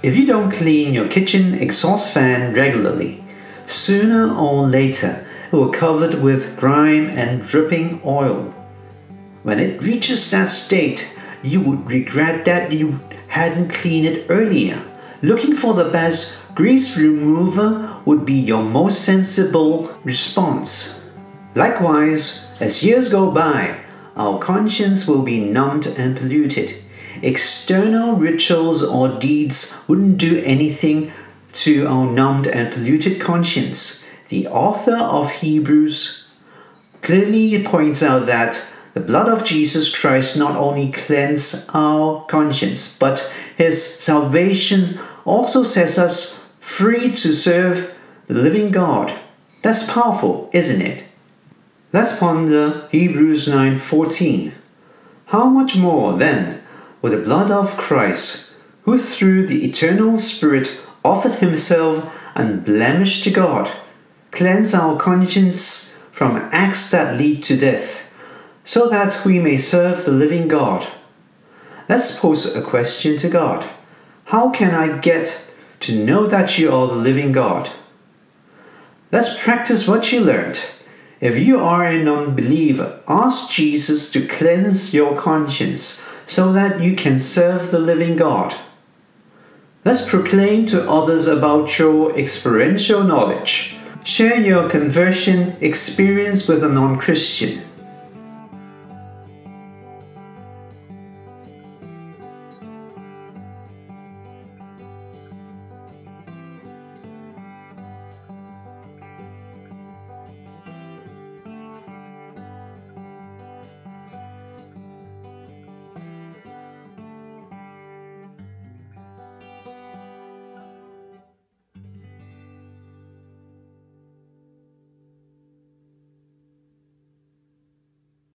If you don't clean your kitchen exhaust fan regularly, sooner or later it will be covered with grime and dripping oil. When it reaches that state, you would regret that you hadn't cleaned it earlier. Looking for the best grease remover would be your most sensible response. Likewise, as years go by, our conscience will be numbed and polluted. External rituals or deeds wouldn't do anything to our numbed and polluted conscience. The author of Hebrews clearly points out that the blood of Jesus Christ not only cleansed our conscience, but his salvation also sets us free to serve the living God. That's powerful, isn't it? Let's ponder Hebrews 9:14. How much more, then, will the blood of Christ, who through the eternal Spirit offered himself unblemished to God, cleanse our conscience from acts that lead to death, so that we may serve the living God? Let's pose a question to God. How can I get to know that you are the living God? Let's practice what you learned. If you are an unbeliever, ask Jesus to cleanse your conscience so that you can serve the living God. Let's proclaim to others about your experiential knowledge. Share your conversion experience with a non-Christian.